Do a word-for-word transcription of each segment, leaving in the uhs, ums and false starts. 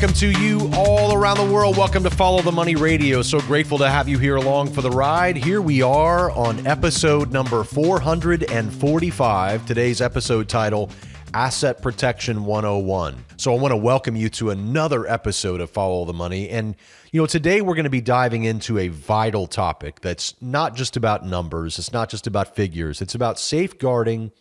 welcome to you all around the world. Welcome to Follow the Money Radio. So grateful to have you here along for the ride. Here we are on episode number four hundred forty-five. Today's episode title, Asset Protection one oh one. So I want to welcome you to another episode of Follow the Money. And, you know, today we're going to be diving into a vital topic that's not just about numbers. It's not just about figures. It's about safeguarding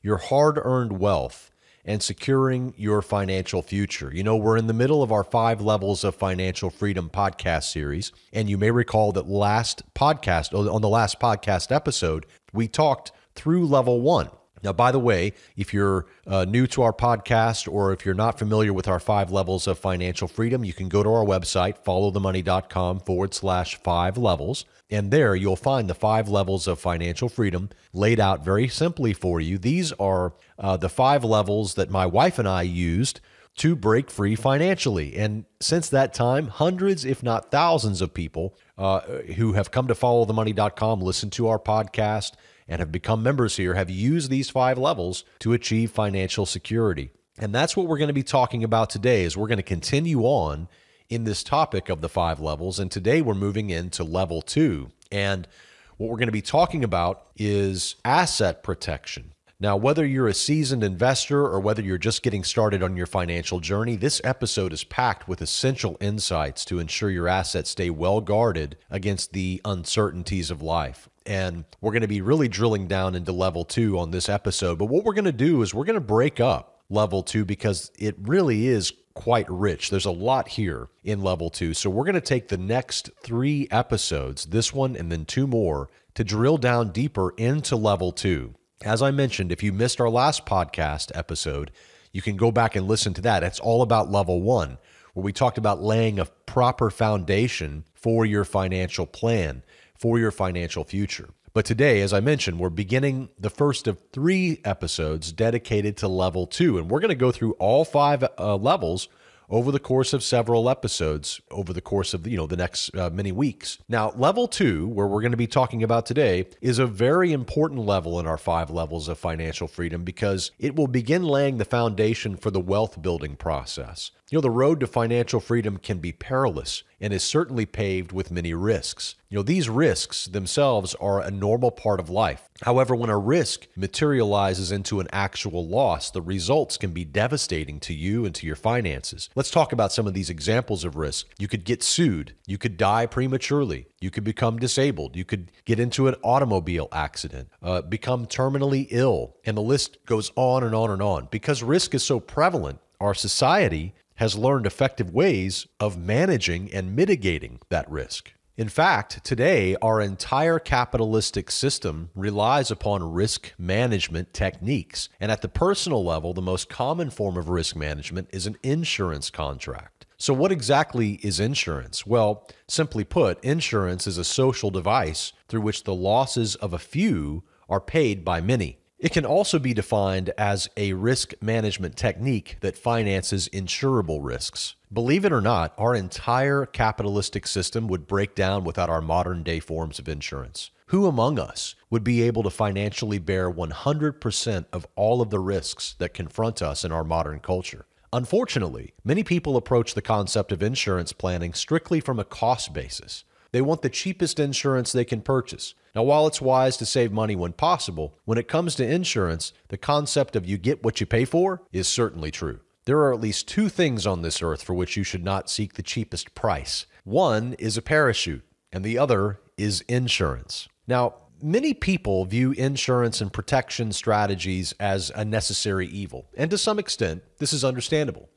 your hard-earned wealth and securing your financial future. You know, we're in the middle of our Five Levels of Financial Freedom podcast series. And you may recall that last podcast, on the last podcast episode, we talked through level one. Now, by the way, if you're uh, new to our podcast or if you're not familiar with our Five Levels of Financial Freedom, you can go to our website, follow the money dot com forward slash five levels. And there you'll find the five levels of financial freedom laid out very simply for you. These are uh, the five levels that my wife and I used to break free financially. And since that time, hundreds, if not thousands of people uh, who have come to follow the money dot com, listen to our podcast, and have become members here, have used these five levels to achieve financial security. And that's what we're going to be talking about today, is we're going to continue on in this topic of the five levels. And today we're moving into level two. And what we're going to be talking about is asset protection. Now, whether you're a seasoned investor or whether you're just getting started on your financial journey, this episode is packed with essential insights to ensure your assets stay well guarded against the uncertainties of life. And we're going to be really drilling down into level two on this episode. But what we're going to do is we're going to break up level two because it really is quite rich. There's a lot here in level two. So we're going to take the next three episodes, this one and then two more, to drill down deeper into level two. As I mentioned, if you missed our last podcast episode, you can go back and listen to that. It's all about level one, where we talked about laying a proper foundation for your financial plan, for your financial future. But today, as I mentioned, we're beginning the first of three episodes dedicated to level two, and we're going to go through all five uh, levels over the course of several episodes, over the course of, you know, the next uh, many weeks. Now, level two, where we're going to be talking about today, is a very important level in our five levels of financial freedom because it will begin laying the foundation for the wealth building process. You know, the road to financial freedom can be perilous and is certainly paved with many risks. You know, these risks themselves are a normal part of life. However, when a risk materializes into an actual loss, the results can be devastating to you and to your finances. Let's talk about some of these examples of risk. You could get sued. You could die prematurely. You could become disabled. You could get into an automobile accident, uh, become terminally ill, and the list goes on and on and on. Because risk is so prevalent, our society has learned effective ways of managing and mitigating that risk. In fact, today, our entire capitalistic system relies upon risk management techniques. And at the personal level, the most common form of risk management is an insurance contract. So what exactly is insurance? Well, simply put, insurance is a social device through which the losses of a few are paid by many. It can also be defined as a risk management technique that finances insurable risks. Believe it or not, our entire capitalistic system would break down without our modern-day forms of insurance. Who among us would be able to financially bear one hundred percent of all of the risks that confront us in our modern culture? Unfortunately, many people approach the concept of insurance planning strictly from a cost basis. They want the cheapest insurance they can purchase. Now, while it's wise to save money when possible, when it comes to insurance, the concept of you get what you pay for is certainly true. There are at least two things on this earth for which you should not seek the cheapest price. One is a parachute, and the other is insurance. Now, many people view insurance and protection strategies as a necessary evil, and to some extent, this is understandable.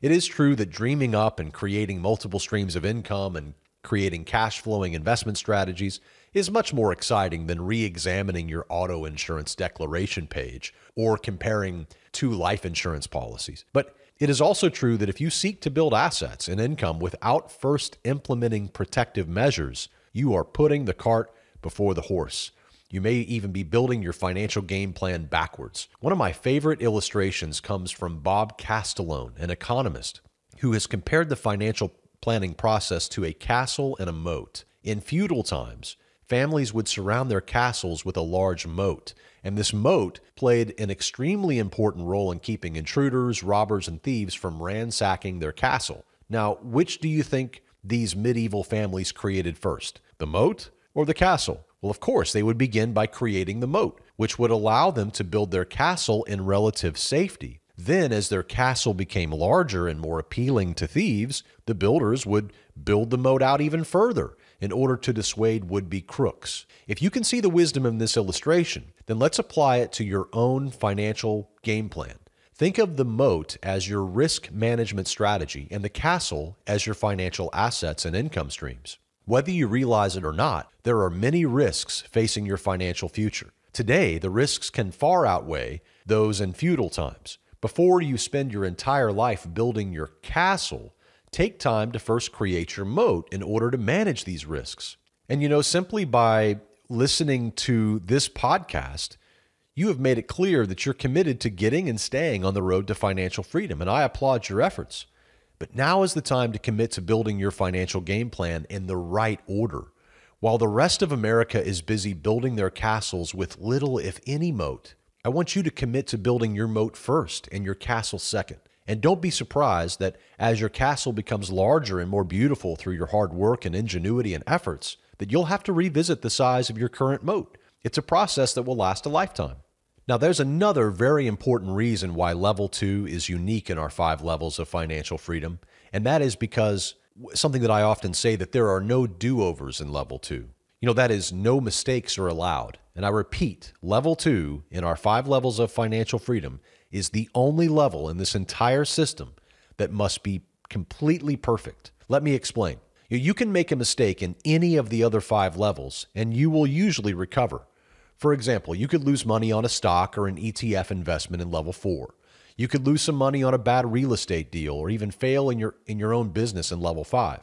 It is true that dreaming up and creating multiple streams of income and creating cash-flowing investment strategies is much more exciting than re-examining your auto insurance declaration page or comparing two life insurance policies. But it is also true that if you seek to build assets and income without first implementing protective measures, you are putting the cart before the horse. You may even be building your financial game plan backwards. One of my favorite illustrations comes from Bob Castellone, an economist, who has compared the financial planning process to a castle and a moat. In feudal times, families would surround their castles with a large moat, and this moat played an extremely important role in keeping intruders, robbers, and thieves from ransacking their castle. Now, which do you think these medieval families created first? The moat or the castle? Well, of course, they would begin by creating the moat, which would allow them to build their castle in relative safety. Then, as their castle became larger and more appealing to thieves, the builders would build the moat out even further in order to dissuade would-be crooks. If you can see the wisdom in this illustration, then let's apply it to your own financial game plan. Think of the moat as your risk management strategy and the castle as your financial assets and income streams. Whether you realize it or not, there are many risks facing your financial future. Today, the risks can far outweigh those in feudal times. Before you spend your entire life building your castle, take time to first create your moat in order to manage these risks. And you know, simply by listening to this podcast, you have made it clear that you're committed to getting and staying on the road to financial freedom, and I applaud your efforts. But now is the time to commit to building your financial game plan in the right order. While the rest of America is busy building their castles with little, if any, moat, I want you to commit to building your moat first and your castle second. And don't be surprised that as your castle becomes larger and more beautiful through your hard work and ingenuity and efforts, that you'll have to revisit the size of your current moat. It's a process that will last a lifetime. Now, there's another very important reason why level two is unique in our five levels of financial freedom, and that is because something that I often say, that there are no do-overs in level two. You know, that is, no mistakes are allowed. And I repeat, level two in our five levels of financial freedom is the only level in this entire system that must be completely perfect. Let me explain. You can make a mistake in any of the other five levels, and you will usually recover. For example, you could lose money on a stock or an E T F investment in level four. You could lose some money on a bad real estate deal or even fail in your, in your own business in level five.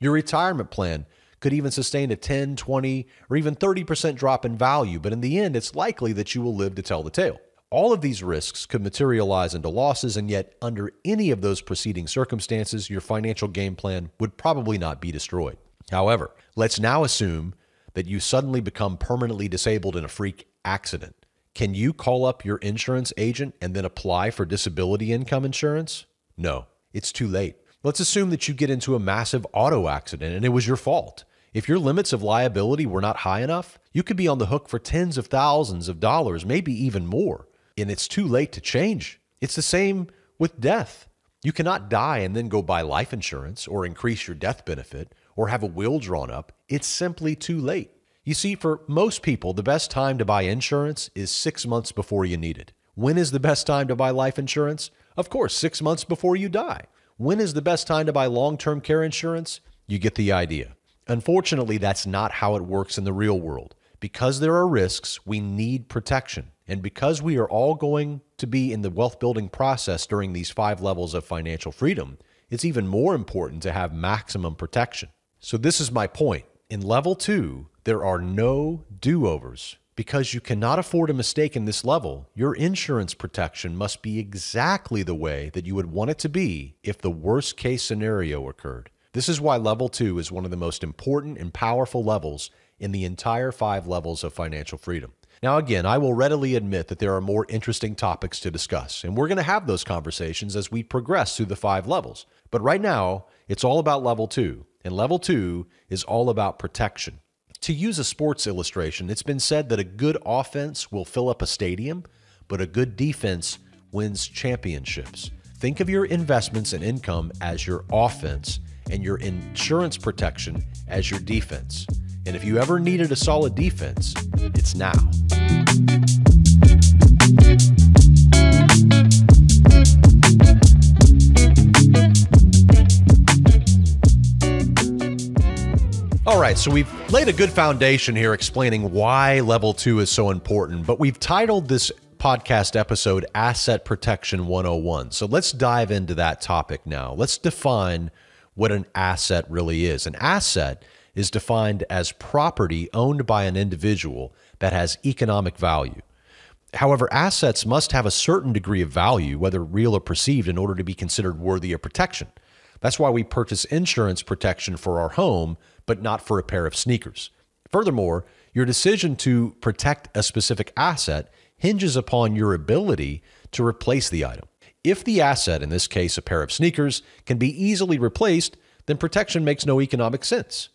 Your retirement plan could even sustain a ten, twenty, or even thirty percent drop in value, but in the end, it's likely that you will live to tell the tale. All of these risks could materialize into losses, and yet under any of those preceding circumstances, your financial game plan would probably not be destroyed. However, let's now assume that you suddenly become permanently disabled in a freak accident. Can you call up your insurance agent and then apply for disability income insurance? No, it's too late. Let's assume that you get into a massive auto accident and it was your fault. If your limits of liability were not high enough, you could be on the hook for tens of thousands of dollars, maybe even more. And it's too late to change. It's the same with death. You cannot die and then go buy life insurance or increase your death benefit or have a will drawn up. It's simply too late. You see, for most people, the best time to buy insurance is six months before you need it. When is the best time to buy life insurance? Of course, six months before you die. When is the best time to buy long-term care insurance? You get the idea. Unfortunately, that's not how it works in the real world. Because there are risks, we need protection. And because we are all going to be in the wealth-building process during these five levels of financial freedom, it's even more important to have maximum protection. So this is my point. In level two, there are no do-overs. Because you cannot afford a mistake in this level, your insurance protection must be exactly the way that you would want it to be if the worst-case scenario occurred. This is why level two is one of the most important and powerful levels in the entire five levels of financial freedom. Now, again, I will readily admit that there are more interesting topics to discuss, and we're going to have those conversations as we progress through the five levels. But right now, it's all about level two. And level two is all about protection. To use a sports illustration, it's been said that a good offense will fill up a stadium, but a good defense wins championships. Think of your investments and income as your offense and your insurance protection as your defense. And if you ever needed a solid defense, it's now. All right, so we've laid a good foundation here explaining why level two is so important, but we've titled this podcast episode Asset Protection one oh one. So let's dive into that topic now. Let's define what an asset really is. An asset is defined as property owned by an individual that has economic value. However, assets must have a certain degree of value, whether real or perceived, in order to be considered worthy of protection. That's why we purchase insurance protection for our home, but not for a pair of sneakers. Furthermore, your decision to protect a specific asset hinges upon your ability to replace the item. If the asset, in this case a pair of sneakers, can be easily replaced, then protection makes no economic sense.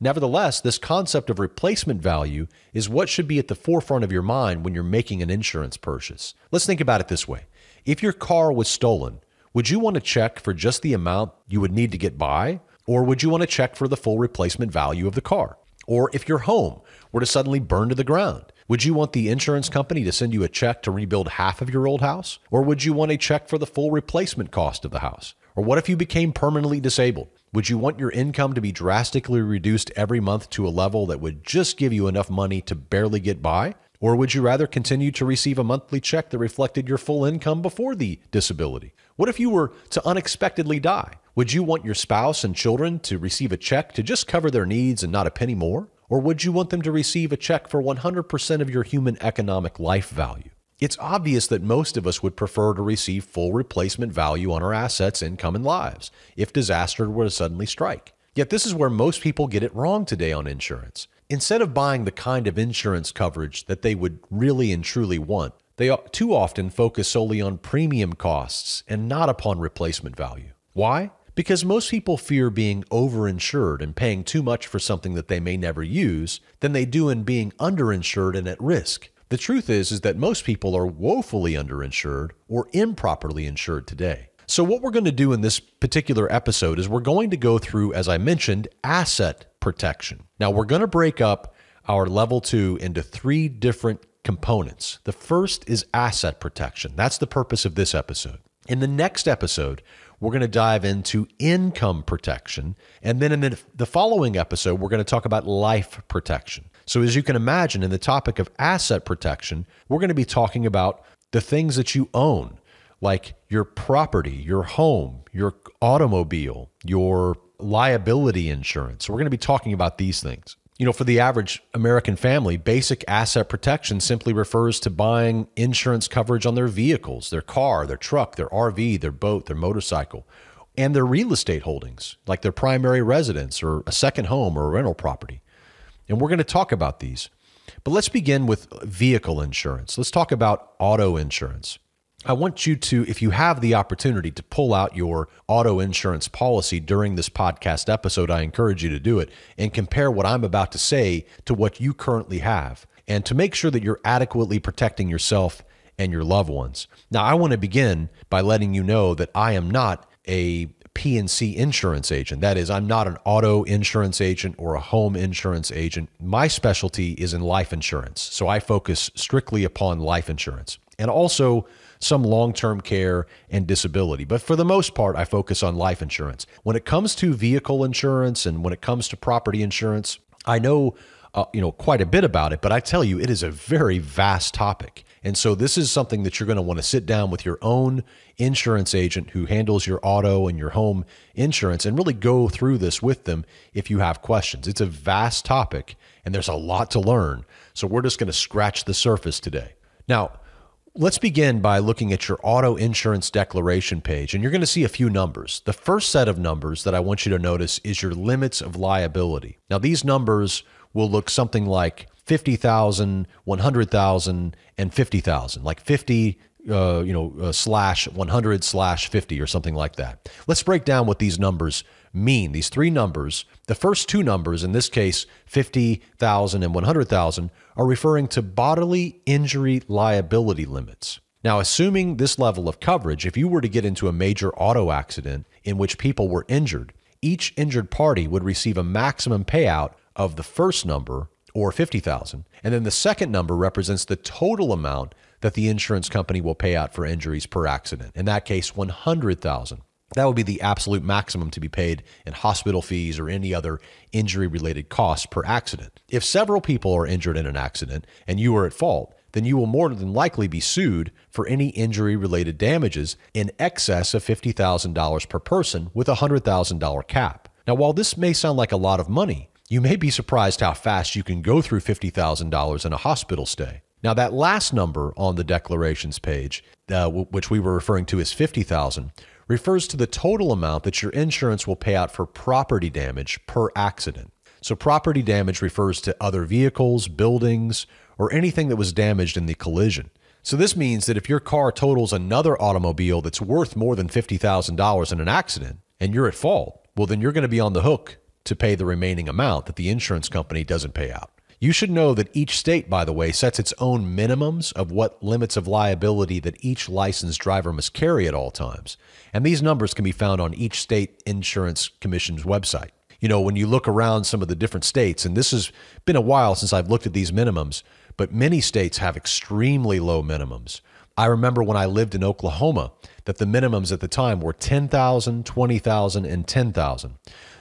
Nevertheless, this concept of replacement value is what should be at the forefront of your mind when you're making an insurance purchase. Let's think about it this way. If your car was stolen, would you want to check for just the amount you would need to get by? Or would you want to check for the full replacement value of the car? Or if your home were to suddenly burn to the ground, would you want the insurance company to send you a check to rebuild half of your old house? Or would you want a check for the full replacement cost of the house? Or what if you became permanently disabled? Would you want your income to be drastically reduced every month to a level that would just give you enough money to barely get by? Or would you rather continue to receive a monthly check that reflected your full income before the disability? What if you were to unexpectedly die? Would you want your spouse and children to receive a check to just cover their needs and not a penny more? Or would you want them to receive a check for one hundred percent of your human economic life value? It's obvious that most of us would prefer to receive full replacement value on our assets, income, and lives if disaster were to suddenly strike. Yet this is where most people get it wrong today on insurance. Instead of buying the kind of insurance coverage that they would really and truly want, they too often focus solely on premium costs and not upon replacement value. Why? Because most people fear being overinsured and paying too much for something that they may never use than they do in being underinsured and at risk. The truth is, is that most people are woefully underinsured or improperly insured today. So what we're going to do in this particular episode is we're going to go through, as I mentioned, asset protection. Now we're going to break up our level two into three different components. The first is asset protection. That's the purpose of this episode. In the next episode, we're going to dive into income protection. And then in the following episode, we're going to talk about life protection. So as you can imagine, in the topic of asset protection, we're going to be talking about the things that you own, like your property, your home, your automobile, your liability insurance. So we're going to be talking about these things. You know, for the average American family, basic asset protection simply refers to buying insurance coverage on their vehicles, their car, their truck, their R V, their boat, their motorcycle, and their real estate holdings, like their primary residence or a second home or a rental property. And we're going to talk about these. But let's begin with vehicle insurance. Let's talk about auto insurance. I want you to, if you have the opportunity to pull out your auto insurance policy during this podcast episode, I encourage you to do it and compare what I'm about to say to what you currently have and to make sure that you're adequately protecting yourself and your loved ones. Now, I want to begin by letting you know that I am not a P and C insurance agent. That is, I'm not an auto insurance agent or a home insurance agent. My specialty is in life insurance. So I focus strictly upon life insurance and also some long-term care and disability. But for the most part, I focus on life insurance. When it comes to vehicle insurance and when it comes to property insurance, I know, uh, you know, quite a bit about it, but I tell you, it is a very vast topic. And so this is something that you're going to want to sit down with your own insurance agent who handles your auto and your home insurance and really go through this with them if you have questions. It's a vast topic and there's a lot to learn. So we're just going to scratch the surface today. Now, let's begin by looking at your auto insurance declaration page, and you're going to see a few numbers. The first set of numbers that I want you to notice is your limits of liability. Now, these numbers will look something like fifty thousand, one hundred thousand, and fifty thousand, like fifty, uh, you know, uh, slash one hundred slash fifty or something like that. Let's break down what these numbers mean. These three numbers, the first two numbers, in this case, fifty thousand and one hundred thousand, are referring to bodily injury liability limits. Now, assuming this level of coverage, if you were to get into a major auto accident in which people were injured, each injured party would receive a maximum payout of the first number, or fifty thousand. And then the second number represents the total amount that the insurance company will pay out for injuries per accident. In that case, one hundred thousand. That would be the absolute maximum to be paid in hospital fees or any other injury-related costs per accident. If several people are injured in an accident and you are at fault, then you will more than likely be sued for any injury-related damages in excess of fifty thousand dollars per person with a one hundred thousand dollar cap. Now, while this may sound like a lot of money, you may be surprised how fast you can go through fifty thousand dollars in a hospital stay. Now, that last number on the declarations page, uh, which we were referring to as fifty thousand dollars, refers to the total amount that your insurance will pay out for property damage per accident. So property damage refers to other vehicles, buildings, or anything that was damaged in the collision. So this means that if your car totals another automobile that's worth more than fifty thousand dollars in an accident and you're at fault, well, then you're going to be on the hook to pay the remaining amount that the insurance company doesn't pay out. You should know that each state, by the way, sets its own minimums of what limits of liability that each licensed driver must carry at all times. And these numbers can be found on each state insurance commission's website. You know, when you look around some of the different states, and this has been a while since I've looked at these minimums, but many states have extremely low minimums. I remember when I lived in Oklahoma that the minimums at the time were ten thousand, twenty thousand, and ten thousand.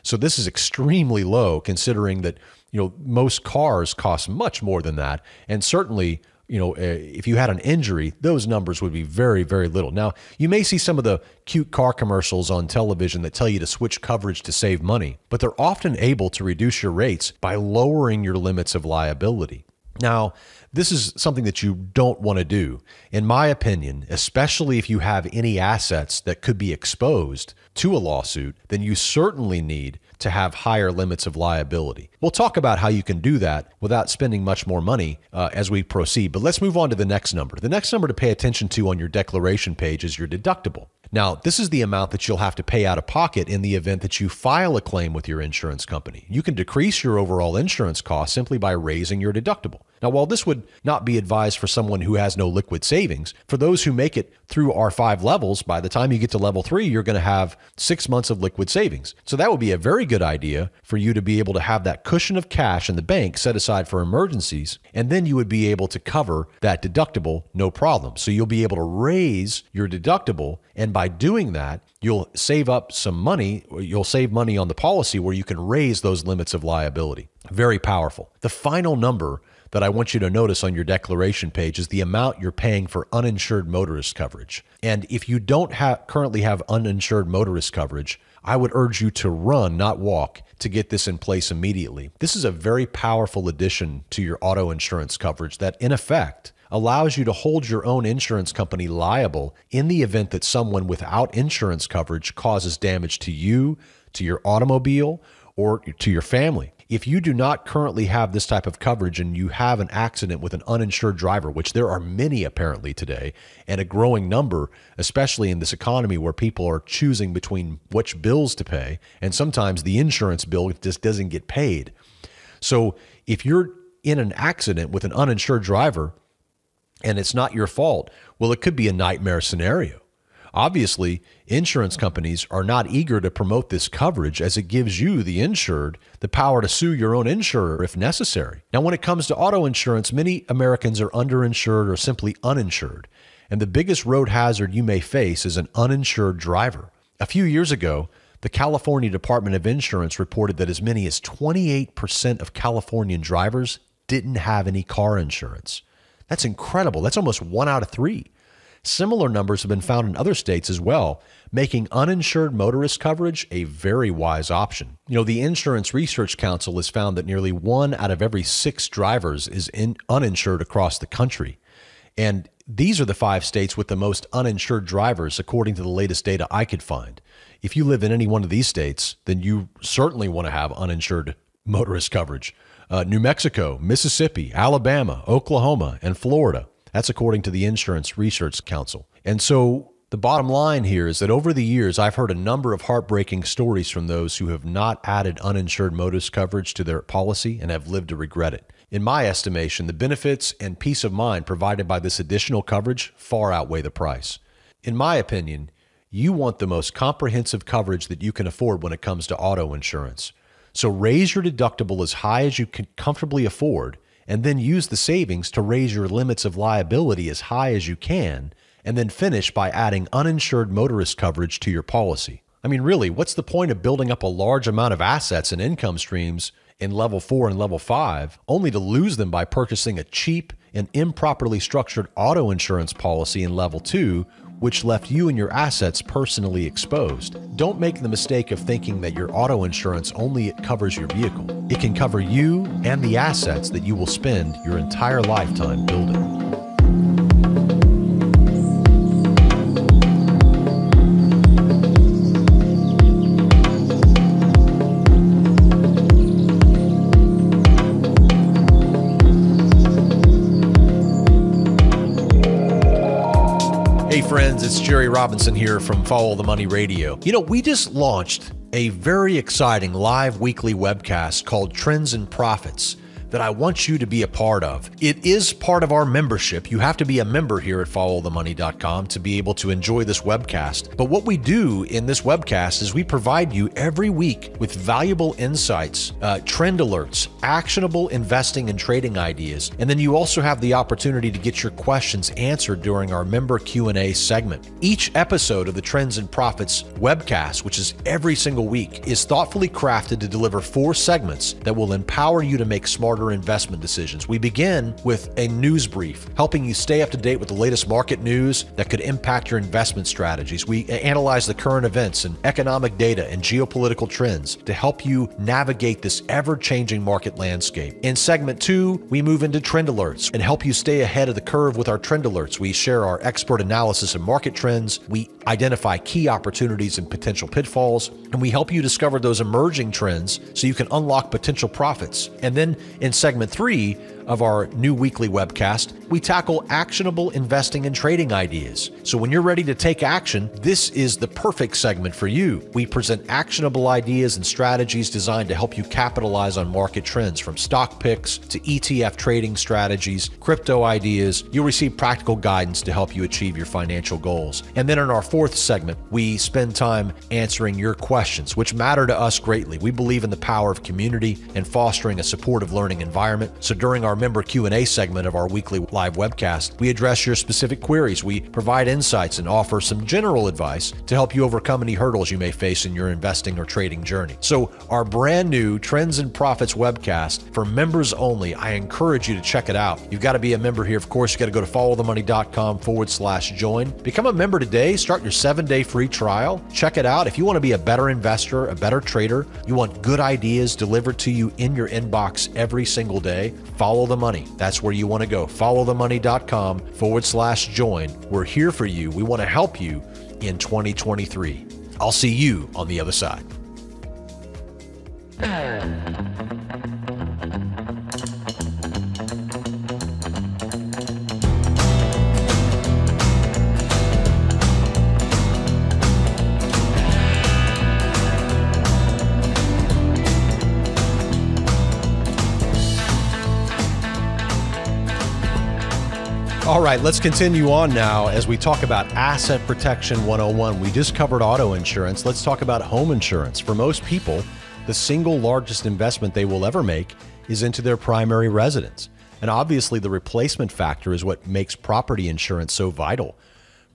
So this is extremely low considering that, you know, most cars cost much more than that. And certainly, you know, if you had an injury, those numbers would be very, very little. Now, you may see some of the cute car commercials on television that tell you to switch coverage to save money, but they're often able to reduce your rates by lowering your limits of liability. Now, this is something that you don't want to do, in my opinion, especially if you have any assets that could be exposed to a lawsuit, then you certainly need to have higher limits of liability. We'll talk about how you can do that without spending much more money uh, as we proceed, but let's move on to the next number. The next number to pay attention to on your declaration page is your deductible. Now, this is the amount that you'll have to pay out of pocket in the event that you file a claim with your insurance company. You can decrease your overall insurance cost simply by raising your deductible. Now, while this would not be advised for someone who has no liquid savings, for those who make it through our five levels, by the time you get to level three, you're going to have six months of liquid savings. So that would be a very good idea for you to be able to have that cushion of cash in the bank set aside for emergencies, and then you would be able to cover that deductible, no problem. So you'll be able to raise your deductible, and by doing that, you'll save up some money. You'll save money on the policy where you can raise those limits of liability. Very powerful. The final number that I want you to notice on your declaration page is the amount you're paying for uninsured motorist coverage. And if you don't have, currently have uninsured motorist coverage, I would urge you to run, not walk, to get this in place immediately. This is a very powerful addition to your auto insurance coverage that, in effect, allows you to hold your own insurance company liable in the event that someone without insurance coverage causes damage to you, to your automobile, or to your family. If you do not currently have this type of coverage and you have an accident with an uninsured driver, which there are many apparently today, and a growing number, especially in this economy where people are choosing between which bills to pay, and sometimes the insurance bill just doesn't get paid. So if you're in an accident with an uninsured driver and it's not your fault, well, it could be a nightmare scenario. Obviously, insurance companies are not eager to promote this coverage as it gives you, the insured, the power to sue your own insurer if necessary. Now, when it comes to auto insurance, many Americans are underinsured or simply uninsured. And the biggest road hazard you may face is an uninsured driver. A few years ago, the California Department of Insurance reported that as many as twenty-eight percent of Californian drivers didn't have any car insurance. That's incredible. That's almost one out of three. Similar numbers have been found in other states as well, making uninsured motorist coverage a very wise option. You know, the Insurance Research Council has found that nearly one out of every six drivers is in uninsured across the country. And these are the five states with the most uninsured drivers, according to the latest data I could find. If you live in any one of these states, then you certainly want to have uninsured motorist coverage. Uh, New Mexico, Mississippi, Alabama, Oklahoma, and Florida. That's according to the Insurance Research Council. And so the bottom line here is that over the years, I've heard a number of heartbreaking stories from those who have not added uninsured motorist coverage to their policy and have lived to regret it. In my estimation, the benefits and peace of mind provided by this additional coverage far outweigh the price. In my opinion, you want the most comprehensive coverage that you can afford when it comes to auto insurance. So raise your deductible as high as you can comfortably afford, and then use the savings to raise your limits of liability as high as you can, and then finish by adding uninsured motorist coverage to your policy. I mean, really, what's the point of building up a large amount of assets and income streams in level four and level five, only to lose them by purchasing a cheap and improperly structured auto insurance policy in level two, which left you and your assets personally exposed? Don't make the mistake of thinking that your auto insurance only covers your vehicle. It can cover you and the assets that you will spend your entire lifetime building. friends, it's Jerry Robinson here from Follow the Money Radio. You know, we just launched a very exciting live weekly webcast called Trends and Profits that I want you to be a part of. It is part of our membership. You have to be a member here at follow the money dot com to be able to enjoy this webcast. But what we do in this webcast is we provide you every week with valuable insights, uh, trend alerts, actionable investing and trading ideas. And then you also have the opportunity to get your questions answered during our member Q and A segment. Each episode of the Trends and Profits webcast, which is every single week, is thoughtfully crafted to deliver four segments that will empower you to make smarter investment decisions. We begin with a news brief, helping you stay up to date with the latest market news that could impact your investment strategies. We analyze the current events and economic data and geopolitical trends to help you navigate this ever-changing market landscape. In segment two, we move into trend alerts and help you stay ahead of the curve with our trend alerts. We share our expert analysis and market trends. We identify key opportunities and potential pitfalls, and we help you discover those emerging trends so you can unlock potential profits. And then in In segment three of our new weekly webcast, we tackle actionable investing and trading ideas. So when you're ready to take action, this is the perfect segment for you. We present actionable ideas and strategies designed to help you capitalize on market trends, from stock picks to E T F trading strategies, crypto ideas. You'll receive practical guidance to help you achieve your financial goals. And then in our fourth segment, we spend time answering your questions, which matter to us greatly. We believe in the power of community and fostering a supportive learning environment. So during our member Q and A segment of our weekly live webcast, we address your specific queries, we provide insights, and offer some general advice to help you overcome any hurdles you may face in your investing or trading journey. So our brand new Trends and Profits webcast for members only, I encourage you to check it out. You've got to be a member here. Of course, you got to go to follow the money dot com forward slash join. Become a member today. Start your seven-day free trial. Check it out. If you want to be a better investor, a better trader, you want good ideas delivered to you in your inbox every single day, follow the money. That's where you want to go. follow the money dot com forward slash join. We're here for you. We want to help you in twenty twenty-three. I'll see you on the other side. All right, let's continue on now as we talk about Asset Protection one oh one. We just covered auto insurance. Let's talk about home insurance. For most people, the single largest investment they will ever make is into their primary residence. And obviously, the replacement factor is what makes property insurance so vital.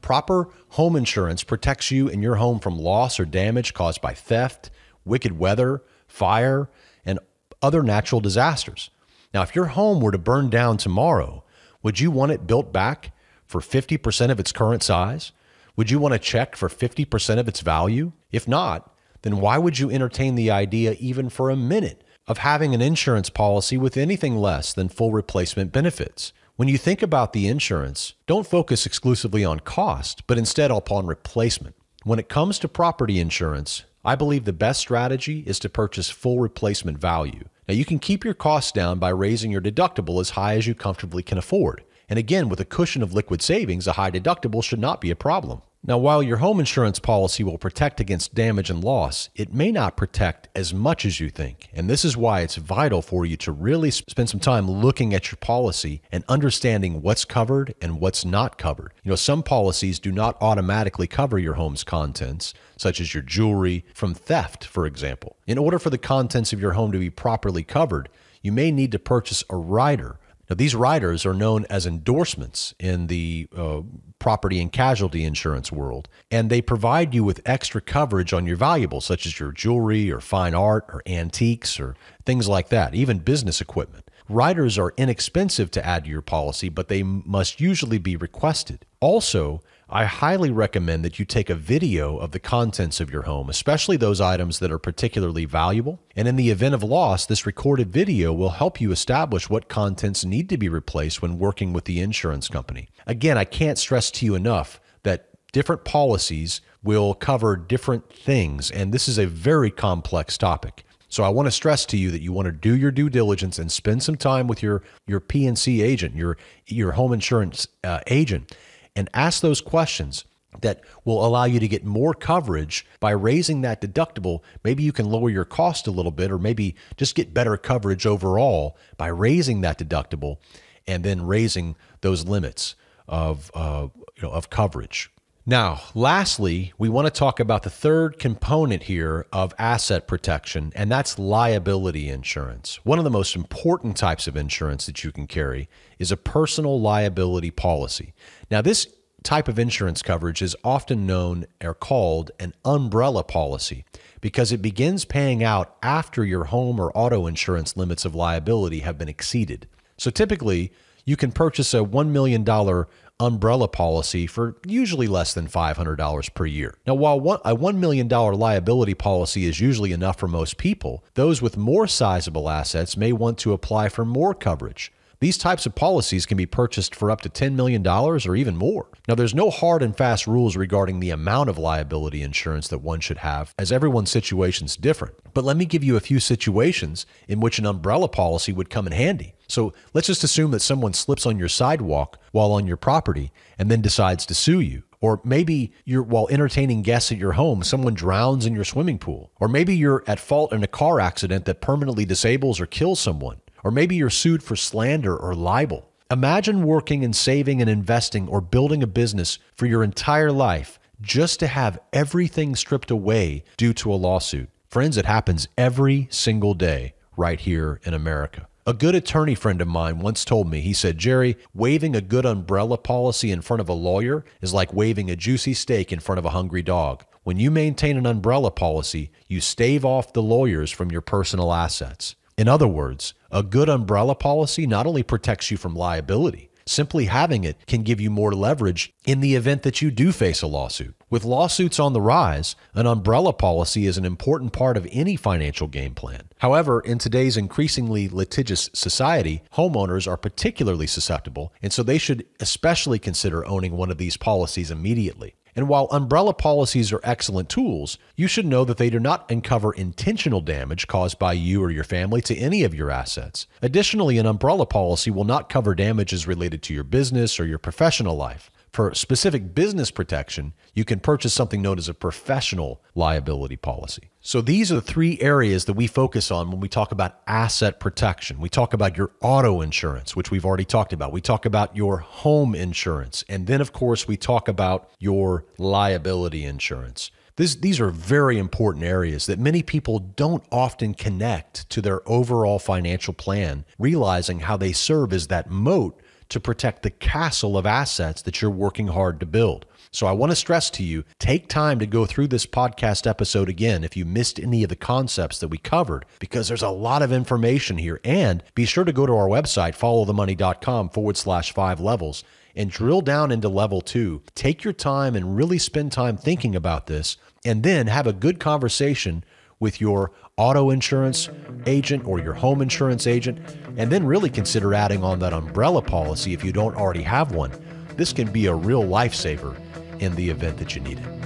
Proper home insurance protects you and your home from loss or damage caused by theft, wicked weather, fire, and other natural disasters. Now, if your home were to burn down tomorrow, would you want it built back for fifty percent of its current size? Would you want a check for fifty percent of its value? If not, then why would you entertain the idea even for a minute of having an insurance policy with anything less than full replacement benefits? When you think about the insurance, don't focus exclusively on cost, but instead upon replacement. When it comes to property insurance, I believe the best strategy is to purchase full replacement value. Now, you can keep your costs down by raising your deductible as high as you comfortably can afford. And again, with a cushion of liquid savings, a high deductible should not be a problem. Now, while your home insurance policy will protect against damage and loss, it may not protect as much as you think. And this is why it's vital for you to really spend some time looking at your policy and understanding what's covered and what's not covered. You know, some policies do not automatically cover your home's contents, such as your jewelry, from theft, for example. In order for the contents of your home to be properly covered, you may need to purchase a rider. Now, these riders are known as endorsements in the uh, property and casualty insurance world, and they provide you with extra coverage on your valuables, such as your jewelry or fine art or antiques or things like that, even business equipment. Riders are inexpensive to add to your policy, but they must usually be requested. Also, I highly recommend that you take a video of the contents of your home, especially those items that are particularly valuable. And in the event of loss, this recorded video will help you establish what contents need to be replaced when working with the insurance company. Again, I can't stress to you enough that different policies will cover different things, and this is a very complex topic. So I want to stress to you that you want to do your due diligence and spend some time with your, your P and C agent, your, your home insurance uh, agent, and ask those questions that will allow you to get more coverage by raising that deductible. Maybe you can lower your cost a little bit, or maybe just get better coverage overall by raising that deductible and then raising those limits of, uh, you know, of coverage. Now, lastly, we want to talk about the third component here of asset protection, and that's liability insurance. One of the most important types of insurance that you can carry is a personal liability policy. Now, this type of insurance coverage is often known or called an umbrella policy because it begins paying out after your home or auto insurance limits of liability have been exceeded. So typically, you can purchase a one million dollar umbrella policy for usually less than five hundred dollars per year. Now, while one, a one million dollar liability policy is usually enough for most people, those with more sizable assets may want to apply for more coverage. These types of policies can be purchased for up to ten million dollars or even more. Now, there's no hard and fast rules regarding the amount of liability insurance that one should have, as everyone's situation is different. But let me give you a few situations in which an umbrella policy would come in handy. So let's just assume that someone slips on your sidewalk while on your property and then decides to sue you. Or maybe you're, while entertaining guests at your home, someone drowns in your swimming pool. Or maybe you're at fault in a car accident that permanently disables or kills someone. Or maybe you're sued for slander or libel. Imagine working and saving and investing or building a business for your entire life just to have everything stripped away due to a lawsuit. Friends, it happens every single day right here in America. A good attorney friend of mine once told me, he said, "Jerry, waving a good umbrella policy in front of a lawyer is like waving a juicy steak in front of a hungry dog. When you maintain an umbrella policy, you stave off the lawyers from your personal assets." In other words, a good umbrella policy not only protects you from liability, simply having it can give you more leverage in the event that you do face a lawsuit. With lawsuits on the rise, an umbrella policy is an important part of any financial game plan. However, in today's increasingly litigious society, homeowners are particularly susceptible, and so they should especially consider owning one of these policies immediately. And while umbrella policies are excellent tools, you should know that they do not uncover intentional damage caused by you or your family to any of your assets. Additionally, an umbrella policy will not cover damages related to your business or your professional life. For specific business protection, you can purchase something known as a professional liability policy. So these are the three areas that we focus on when we talk about asset protection. We talk about your auto insurance, which we've already talked about. We talk about your home insurance. And then, of course, we talk about your liability insurance. This, these are very important areas that many people don't often connect to their overall financial plan, realizing how they serve as that moat to protect the castle of assets that you're working hard to build. So I want to stress to you, take time to go through this podcast episode again if you missed any of the concepts that we covered, because there's a lot of information here. And be sure to go to our website, follow the money dot com forward slash five levels, and drill down into level two. Take your time and really spend time thinking about this, and then have a good conversation with your auto insurance agent or your home insurance agent, and then really consider adding on that umbrella policy if you don't already have one. This can be a real lifesaver in the event that you need it.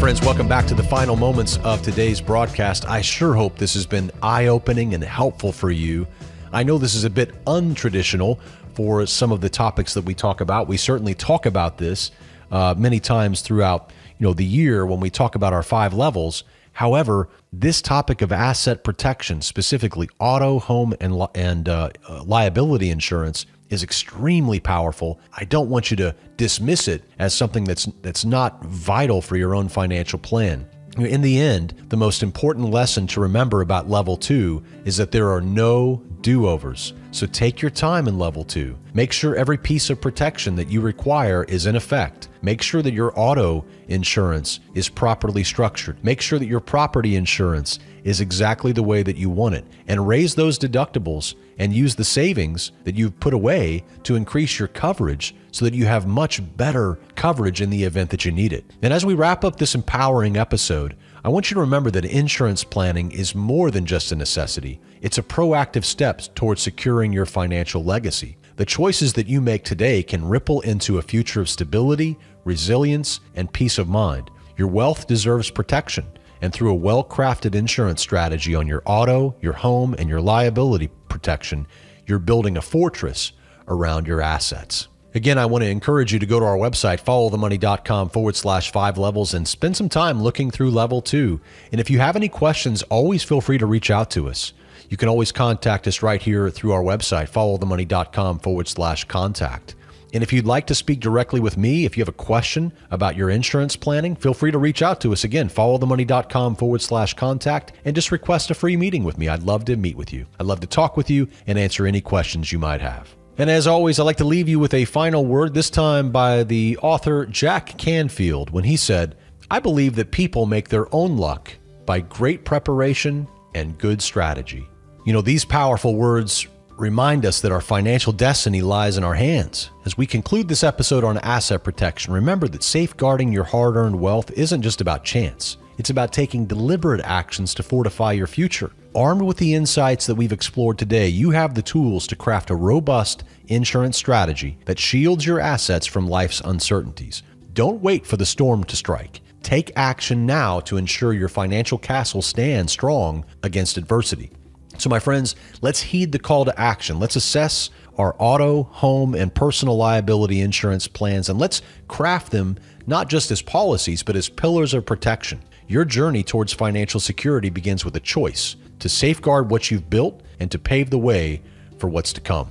Friends, welcome back to the final moments of today's broadcast. I sure hope this has been eye-opening and helpful for you. I know this is a bit untraditional for some of the topics that we talk about. We certainly talk about this uh, many times throughout, you know, the year when we talk about our five levels. However, this topic of asset protection, specifically auto, home, and, li and uh, uh, liability insurance, is extremely powerful. I don't want you to dismiss it as something that's that's not vital for your own financial plan. In the end, the most important lesson to remember about level two is that there are no do-overs. So take your time in level two. Make sure every piece of protection that you require is in effect. Make sure that your auto insurance is properly structured. Make sure that your property insurance is exactly the way that you want it. And raise those deductibles and use the savings that you've put away to increase your coverage so that you have much better coverage in the event that you need it. And as we wrap up this empowering episode, I want you to remember that insurance planning is more than just a necessity. It's a proactive step towards securing your financial legacy. The choices that you make today can ripple into a future of stability, resilience, and peace of mind. Your wealth deserves protection, and through a well-crafted insurance strategy on your auto, your home, and your liability protection, you're building a fortress around your assets. Again, I want to encourage you to go to our website, follow the money dot com forward slash five levels, and spend some time looking through level two. And if you have any questions, always feel free to reach out to us. You can always contact us right here through our website, follow the money dot com forward slash contact. And if you'd like to speak directly with me, if you have a question about your insurance planning, feel free to reach out to us. Again, follow the money dot com forward slash contact and just request a free meeting with me. I'd love to meet with you. I'd love to talk with you and answer any questions you might have. And as always, I'd like to leave you with a final word, this time by the author Jack Canfield, when he said, "I believe that people make their own luck by great preparation and good strategy." You know, these powerful words remind us that our financial destiny lies in our hands. As we conclude this episode on asset protection, remember that safeguarding your hard-earned wealth isn't just about chance. It's about taking deliberate actions to fortify your future. Armed with the insights that we've explored today, you have the tools to craft a robust insurance strategy that shields your assets from life's uncertainties. Don't wait for the storm to strike. Take action now to ensure your financial castle stands strong against adversity. So my friends, let's heed the call to action. Let's assess our auto, home, and personal liability insurance plans, and let's craft them not just as policies, but as pillars of protection. Your journey towards financial security begins with a choice to safeguard what you've built and to pave the way for what's to come.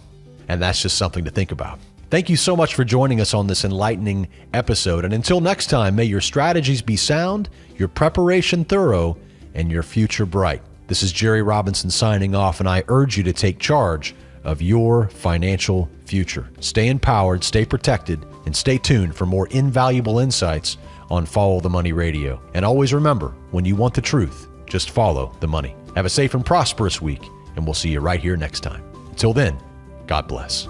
And that's just something to think about. Thank you so much for joining us on this enlightening episode. And until next time, may your strategies be sound, your preparation thorough, and your future bright. This is Jerry Robinson signing off, and I urge you to take charge of your financial future. Stay empowered, stay protected, and stay tuned for more invaluable insights on Follow the Money Radio. And always remember, when you want the truth, just follow the money. Have a safe and prosperous week, and we'll see you right here next time. Until then, God bless.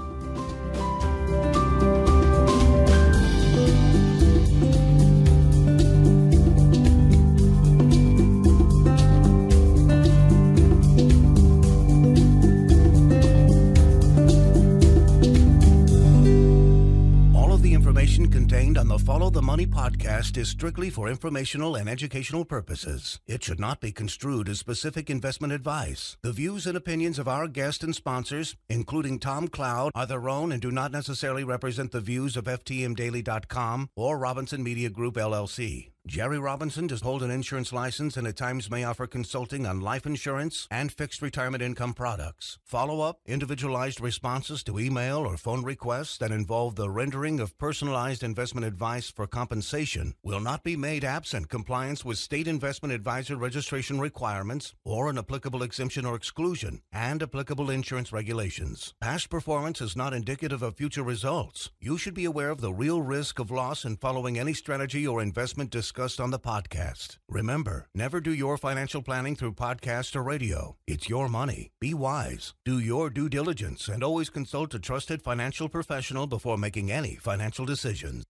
Follow the Money podcast is strictly for informational and educational purposes. It should not be construed as specific investment advice. The views and opinions of our guests and sponsors, including Tom Cloud, are their own and do not necessarily represent the views of F T M Daily dot com or Robinson Media Group L L C. Jerry Robinson does hold an insurance license and at times may offer consulting on life insurance and fixed retirement income products. Follow-up, individualized responses to email or phone requests that involve the rendering of personalized investment advice for compensation will not be made absent compliance with state investment advisor registration requirements or an applicable exemption or exclusion and applicable insurance regulations. Past performance is not indicative of future results. You should be aware of the real risk of loss in following any strategy or investment discussion discussed on the podcast. Remember, never do your financial planning through podcast or radio. It's your money. Be wise. Do your due diligence and always consult a trusted financial professional before making any financial decisions.